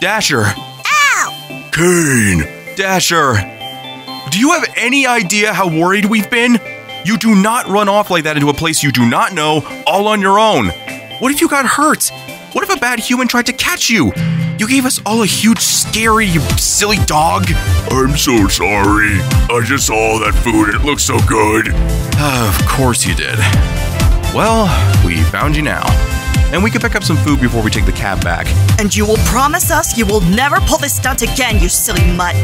Dasher. Ow! Cain. Dasher. Do you have any idea how worried we've been? You do not run off like that into a place you do not know, all on your own. What if you got hurt? What if a bad human tried to catch you? You gave us all a huge, scary, you silly dog. I'm so sorry. I just saw all that food and it looked so good. Of course you did. Well, we found you now. And we can pick up some food before we take the cab back. And you will promise us you will never pull this stunt again, you silly mutt.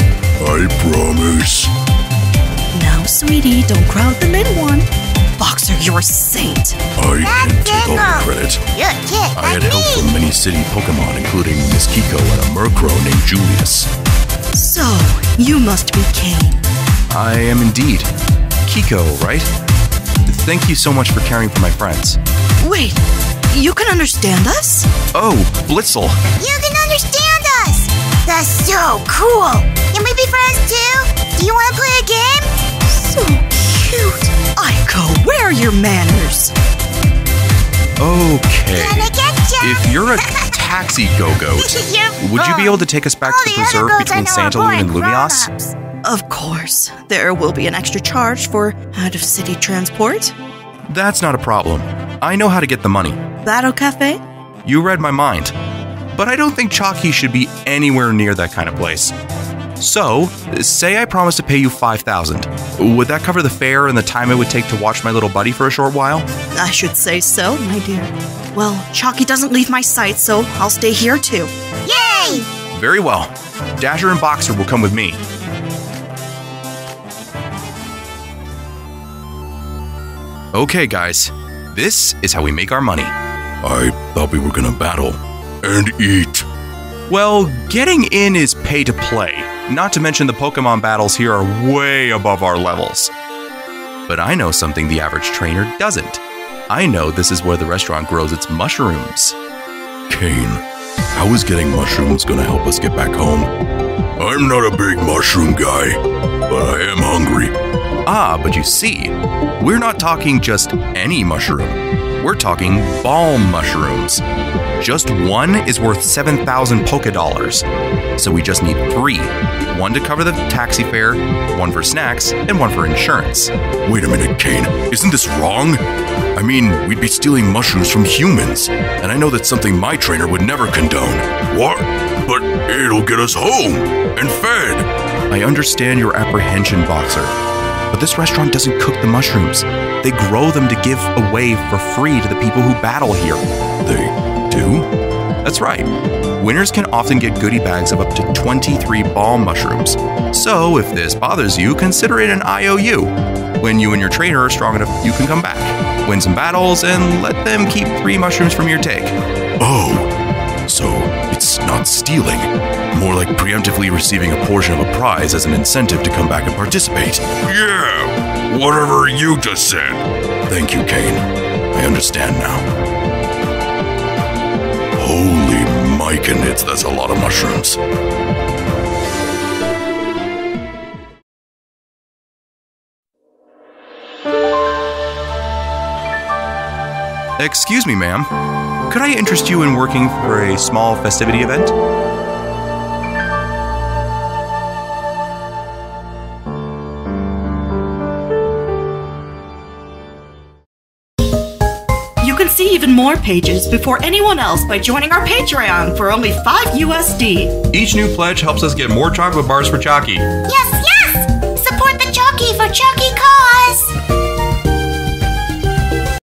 I promise. Now, sweetie, don't crowd the little one. Boxer, you're a saint. I can take all the credit. You're a kid. I had help from many city Pokemon, including Miss Kiko and a Murkrow named Julius. So, you must be Cain. I am indeed. Kiko, right? Thank you so much for caring for my friends. Wait, you can understand us? Oh, Blitzel. You can understand us! That's so cool! Can we be friends too? Do you want to play a game? So cute. Aiko, where are your manners? Okay. Gonna getcha. If you're a taxi go-goat, would you be able to take us back to the preserve between Santa Luna and Lumias? Of course. There will be an extra charge for out-of-city transport. That's not a problem. I know how to get the money. Battle Cafe? You read my mind. But I don't think Chalky should be anywhere near that kind of place. So, say I promise to pay you 5,000. Would that cover the fare and the time it would take to watch my little buddy for a short while? I should say so, my dear. Well, Chalky doesn't leave my sight, so I'll stay here too. Yay! Very well. Dasher and Boxer will come with me. Okay, guys. This is how we make our money. I thought we were gonna battle and eat. Well, getting in is pay to play. Not to mention the Pokemon battles here are way above our levels. But I know something the average trainer doesn't. I know this is where the restaurant grows its mushrooms. Cain, how is getting mushrooms gonna help us get back home? I'm not a big mushroom guy, but I am hungry. Ah, but you see, we're not talking just any mushroom. We're talking balm mushrooms. Just one is worth 7,000 polka dollars. So we just need three. One to cover the taxi fare, one for snacks, and one for insurance. Wait a minute, Cain. Isn't this wrong? I mean, we'd be stealing mushrooms from humans. And I know that's something my trainer would never condone. What? But it'll get us home and fed. I understand your apprehension, Boxer. But this restaurant doesn't cook the mushrooms. They grow them to give away for free to the people who battle here. They do? That's right. Winners can often get goodie bags of up to 23 balm mushrooms. So if this bothers you, consider it an IOU. When you and your trainer are strong enough, you can come back, win some battles, and let them keep 3 mushrooms from your take. Oh, so it's not stealing. More like preemptively receiving a portion of a prize as an incentive to come back and participate. Yeah, whatever you just said. Thank you, Cain. I understand now. Holy myconids, that's a lot of mushrooms. Excuse me, ma'am. Could I interest you in working for a small festivity event? See even more pages before anyone else by joining our Patreon for only $5 USD. Each new pledge helps us get more chocolate bars for Chalky. Yes, yes!